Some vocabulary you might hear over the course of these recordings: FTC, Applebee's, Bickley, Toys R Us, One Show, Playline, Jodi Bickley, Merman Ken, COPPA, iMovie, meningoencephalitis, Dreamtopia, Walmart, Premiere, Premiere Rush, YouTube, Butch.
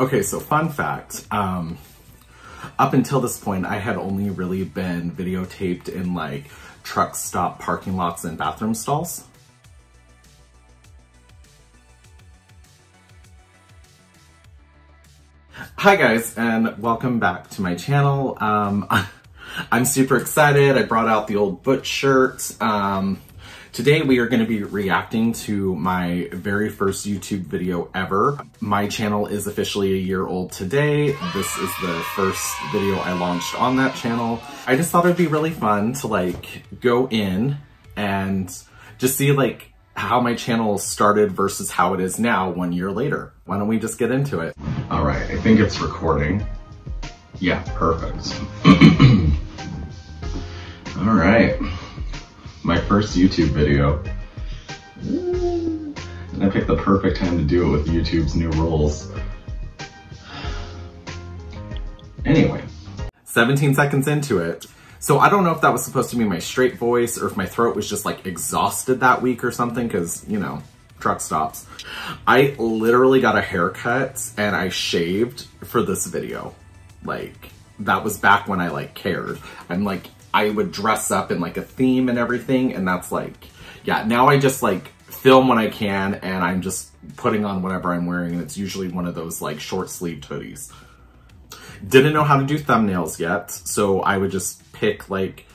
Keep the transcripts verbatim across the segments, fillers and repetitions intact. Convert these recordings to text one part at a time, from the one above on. Okay, so fun fact, um, up until this point, I had only really been videotaped in like truck stop parking lots and bathroom stalls. Hi guys, and welcome back to my channel. Um, I'm super excited. I brought out the old Butch shirt. Um, Today we are going to be reacting to my very first YouTube video ever. My channel is officially a year old today. This is the first video I launched on that channel. I just thought it'd be really fun to like go in and just see like how my channel started versus how it is now one year later. Why don't we just get into it? All right, I think it's recording. Yeah, perfect. All right. My first YouTube video. And I picked the perfect time to do it with YouTube's new rules. Anyway. seventeen seconds into it. So I don't know if that was supposed to be my straight voice or if my throat was just like exhausted that week or something, because, you know, truck stops. I literally got a haircut and I shaved for this video. Like, that was back when I like cared. I'm like, I would dress up in like a theme and everything, and that's like, yeah, now I just like film when I can and I'm just putting on whatever I'm wearing, and it's usually one of those like short sleeved hoodies. Didn't know how to do thumbnails yet, so I would just pick like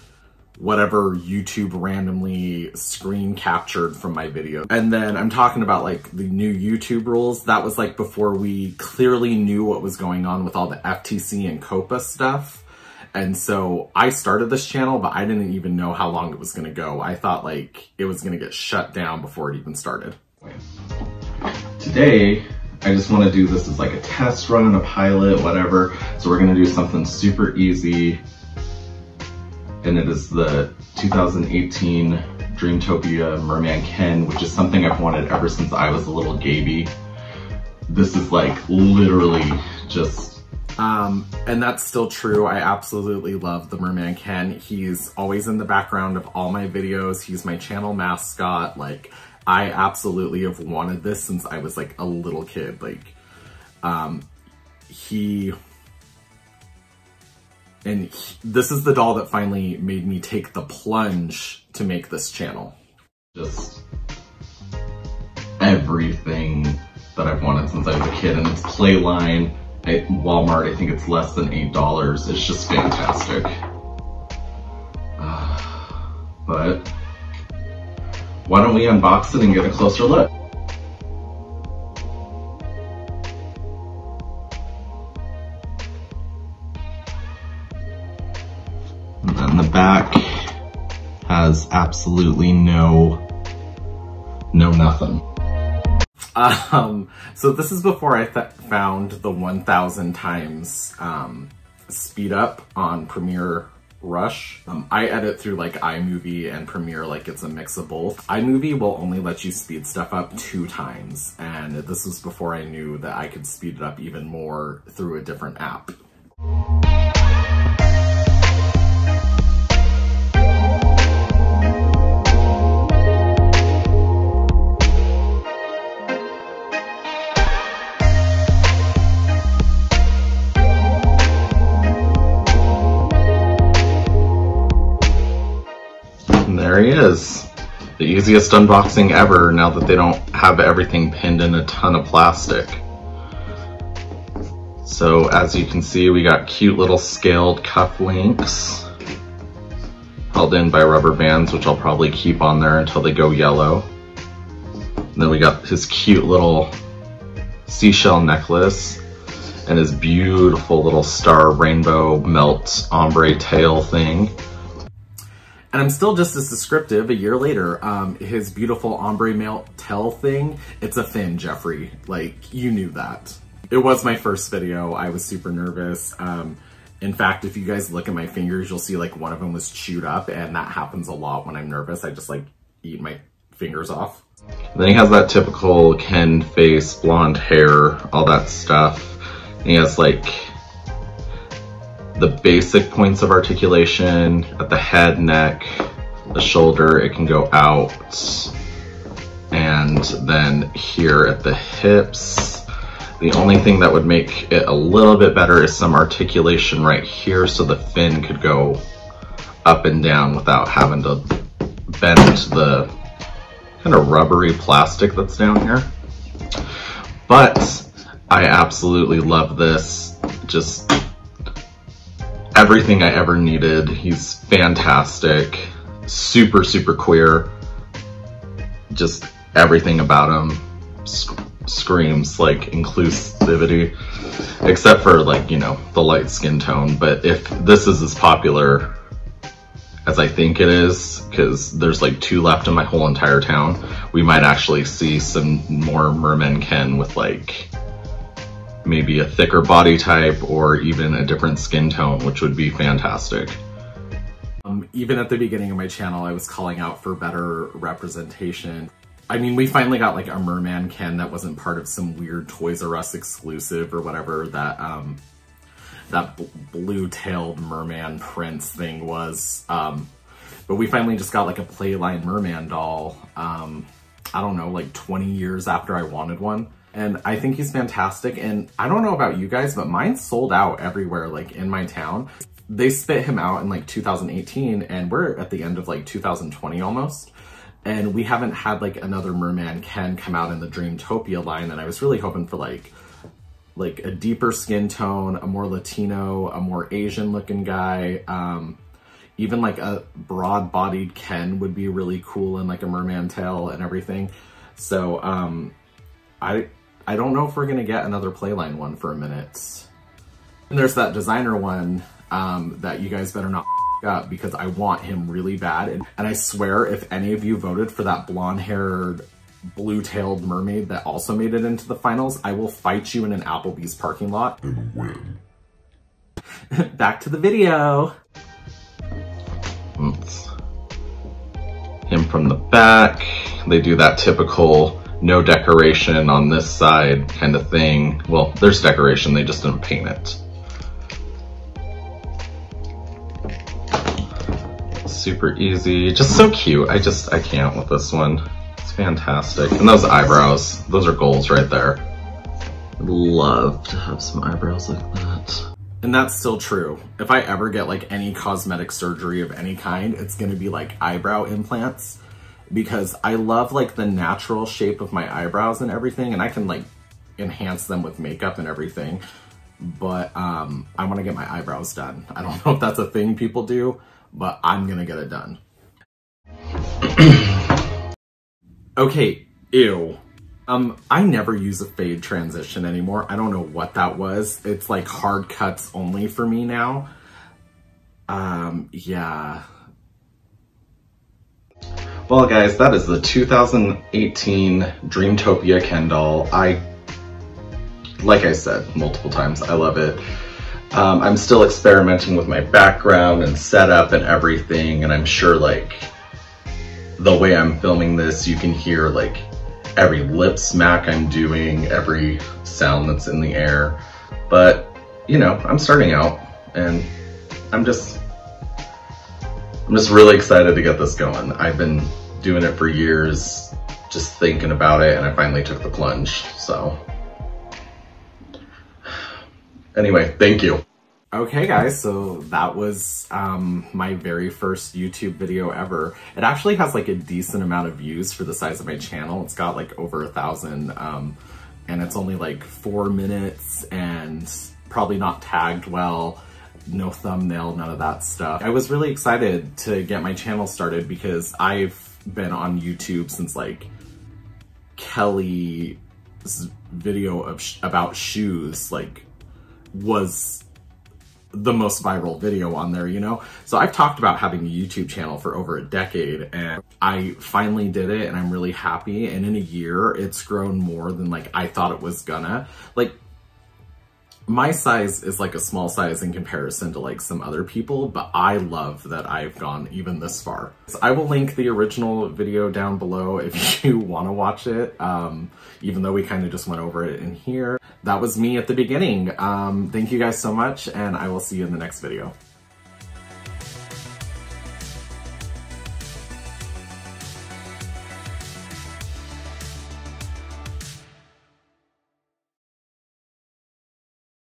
whatever YouTube randomly screen captured from my video. And then I'm talking about like the new YouTube rules. That was like before we clearly knew what was going on with all the F T C and COPPA stuff. And so I started this channel, but I didn't even know how long it was gonna go. I thought like it was gonna get shut down before it even started. Today, I just wanna do this as like a test run, a pilot, whatever. So we're gonna do something super easy. And it is the two thousand eighteen Dreamtopia Merman Ken, which is something I've wanted ever since I was a little gaby. This is like literally just Um, and that's still true. I absolutely love the Merman Ken. He's always in the background of all my videos. He's my channel mascot. Like, I absolutely have wanted this since I was like a little kid. Like, um, he, and he, this is the doll that finally made me take the plunge to make this channel. Just everything that I've wanted since I was a kid, and it's Playline. At Walmart, I think it's less than eight dollars. It's just fantastic. Uh, but why don't we unbox it and get a closer look? And then the back has absolutely no, no nothing. Um, so this is before I th found the one thousand times um, speed up on Premiere Rush. Um, I edit through like iMovie and Premiere, like it's a mix of both. iMovie will only let you speed stuff up two times, and this was before I knew that I could speed it up even more through a different app. There he is. The easiest unboxing ever now that they don't have everything pinned in a ton of plastic. So as you can see, we got cute little scaled cuff links held in by rubber bands, which I'll probably keep on there until they go yellow. And then we got his cute little seashell necklace and his beautiful little star rainbow melt ombre tail thing. And I'm still just as descriptive a year later. Um, his beautiful ombre male tail thing, it's a fin, Jeffrey. Like, you knew that. It was my first video. I was super nervous. Um, in fact, if you guys look at my fingers, you'll see like one of them was chewed up, and that happens a lot when I'm nervous. I just like eat my fingers off. And then he has that typical Ken face, blonde hair, all that stuff. And he has like the basic points of articulation at the head, neck, the shoulder, it can go out, and then here at the hips. The only thing that would make it a little bit better is some articulation right here so the fin could go up and down without having to bend the kind of rubbery plastic that's down here. But I absolutely love this. Just everything I ever needed. He's fantastic, super, super queer. Just everything about him sc screams like inclusivity, except for like, you know, the light skin tone. But if this is as popular as I think it is, because there's like two left in my whole entire town, we might actually see some more Merman Ken with like maybe a thicker body type or even a different skin tone, which would be fantastic. Um, even at the beginning of my channel, I was calling out for better representation. I mean, we finally got like a Merman Ken that wasn't part of some weird Toys R Us exclusive or whatever that um, that bl blue-tailed merman prince thing was. Um, but we finally just got like a Playline merman doll, um, I don't know, like twenty years after I wanted one. And I think he's fantastic. And I don't know about you guys, but mine sold out everywhere, like in my town. They spit him out in like two thousand eighteen, and we're at the end of like two thousand twenty almost. And we haven't had like another Merman Ken come out in the Dreamtopia line. And I was really hoping for like, like a deeper skin tone, a more Latino, a more Asian looking guy. Um, even like a broad bodied Ken would be really cool, and like a merman tail and everything. So um, I, I don't know if we're gonna get another Playline one for a minute. And there's that designer one um, that you guys better not f up, because I want him really bad. And, and I swear, if any of you voted for that blonde-haired, blue-tailed mermaid that also made it into the finals, I will fight you in an Applebee's parking lot and win. Back to the video. Oops. Him from the back. They do that typical no decoration on this side kind of thing. Well, there's decoration, they just didn't paint it. Super easy, just so cute. I just, I can't with this one. It's fantastic. And those eyebrows, those are goals right there. I'd love to have some eyebrows like that. And that's still true. If I ever get like any cosmetic surgery of any kind, it's gonna be like eyebrow implants, because I love like the natural shape of my eyebrows and everything, and I can like enhance them with makeup and everything, but um, I wanna get my eyebrows done. I don't know if that's a thing people do, but I'm gonna get it done. Okay, ew. Um, I never use a fade transition anymore. I don't know what that was. It's like hard cuts only for me now. Um, yeah. Well guys, that is the two thousand eighteen Dreamtopia Ken doll. I, like I said multiple times, I love it. Um, I'm still experimenting with my background and setup and everything, and I'm sure like the way I'm filming this, you can hear like every lip smack I'm doing, every sound that's in the air. But, you know, I'm starting out, and I'm just I'm just really excited to get this going. I've been doing it for years, just thinking about it, and I finally took the plunge, so. Anyway, thank you. Okay guys, so that was um, my very first YouTube video ever. It actually has like a decent amount of views for the size of my channel. It's got like over a thousand, um, and it's only like four minutes and probably not tagged well. No thumbnail, none of that stuff. I was really excited to get my channel started, because I've been on YouTube since like Kelly's video of sh about shoes like was the most viral video on there, you know? So I've talked about having a YouTube channel for over a decade, and I finally did it, and I'm really happy. And in a year, it's grown more than like I thought it was gonna. Like, my size is like a small size in comparison to like some other people, but I love that I've gone even this far. So I will link the original video down below if you want to watch it, um, even though we kind of just went over it in here. That was me at the beginning. Um, thank you guys so much, and I will see you in the next video.